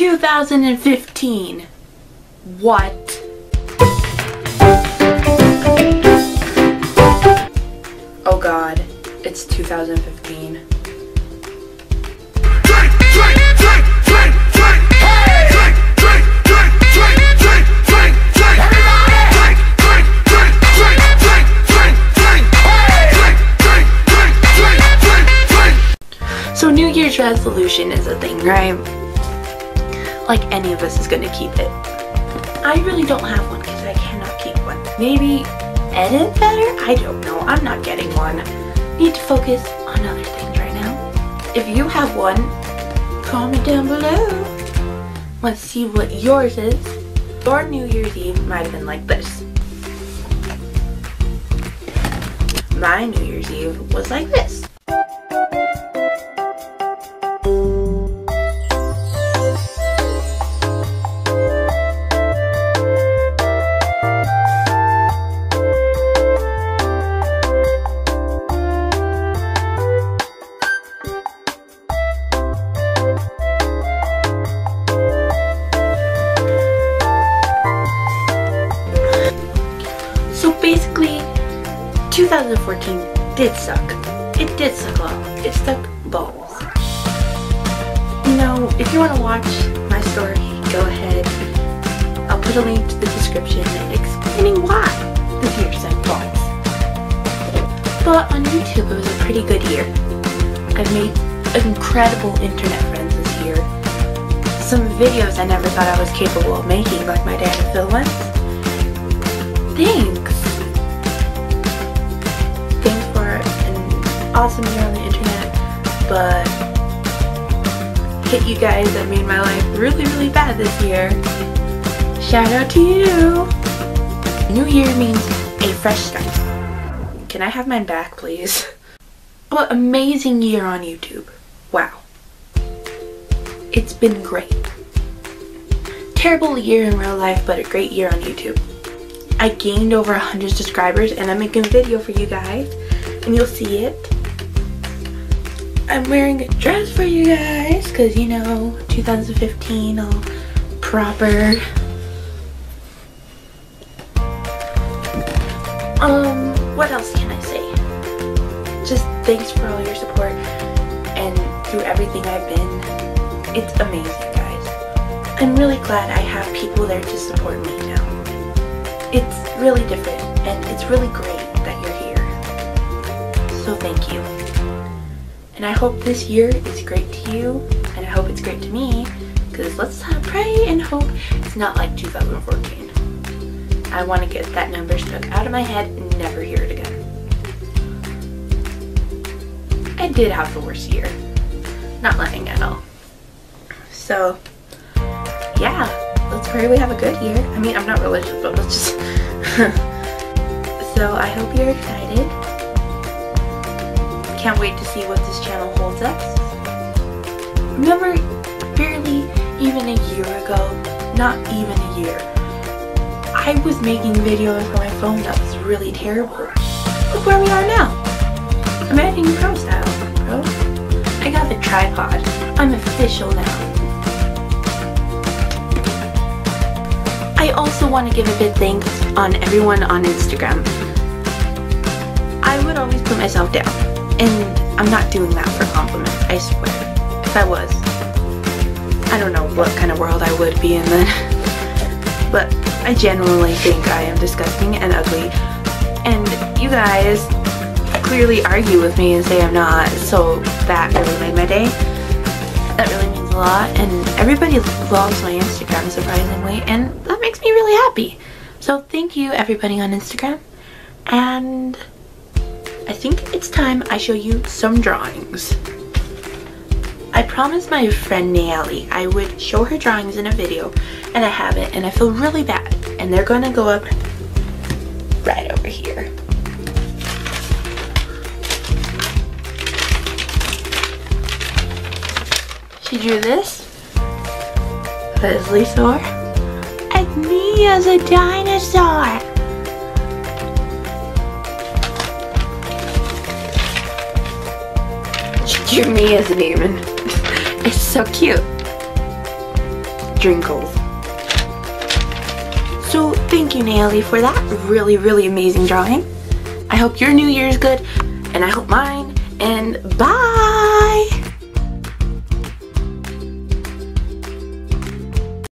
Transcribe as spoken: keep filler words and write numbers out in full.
two thousand fifteen. What? Oh God, it's two thousand fifteen. So New Year's resolution is a thing, right? Like any of us is gonna keep it. I really don't have one because I cannot keep one. Maybe edit better? I don't know. I'm not getting one. Need to focus on other things right now. If you have one, comment down below. Let's see what yours is. Your New Year's Eve might have been like this. My New Year's Eve was like this. twenty fourteen did suck. It did suck a lot. It sucked balls. You know, if you want to watch my story, go ahead. I'll put a link to the description explaining why this year sucked balls. But on YouTube, it was a pretty good year. I've made incredible internet friends this year. Some videos I never thought I was capable of making, like my dad and Phil once. Thanks. Awesome here on the internet, but hit you guys that made my life really, really bad this year. Shout out to you! New year means a fresh start. Can I have mine back, please? What amazing year on YouTube. Wow. It's been great. Terrible year in real life, but a great year on YouTube. I gained over one hundred subscribers, and I'm making a video for you guys, and you'll see it. I'm wearing a dress for you guys because, you know, two thousand fifteen, all proper. Um, what else can I say? Just thanks for all your support and through everything I've been. It's amazing, guys. I'm really glad I have people there to support me now. It's really different and it's really great that you're here. So thank you. And I hope this year is great to you, and I hope it's great to me, because let's pray and hope it's not like two thousand fourteen. I want to get that number stuck out of my head and never hear it again. I did have the worst year. Not lying at all. So, yeah, let's pray we have a good year. I mean, I'm not religious, but let's just... So, I hope you're excited. Can't wait to see what this channel holds us. Remember, barely even a year ago, not even a year, I was making videos on my phone that was really terrible. Look where we are now. I'm editing pro style, bro. I got the tripod. I'm official now. I also want to give a big thanks on everyone on Instagram. I would always put myself down. And I'm not doing that for compliments, I swear. If I was, I don't know what kind of world I would be in then. But I genuinely think I am disgusting and ugly. And you guys clearly argue with me and say I'm not, so that really made my day. That really means a lot. And everybody loves my Instagram, surprisingly, and that makes me really happy. So thank you, everybody on Instagram. And... I think it's time I show you some drawings. I promised my friend Naeli I would show her drawings in a video, and I haven't, and I feel really bad. And they're gonna go up right over here. She drew this. That is Lisor. And me as a dinosaur. Me as a demon. It's so cute. Drinkles. So thank you, Naeli, for that really, really amazing drawing. I hope your New Year's good, and I hope mine, and bye!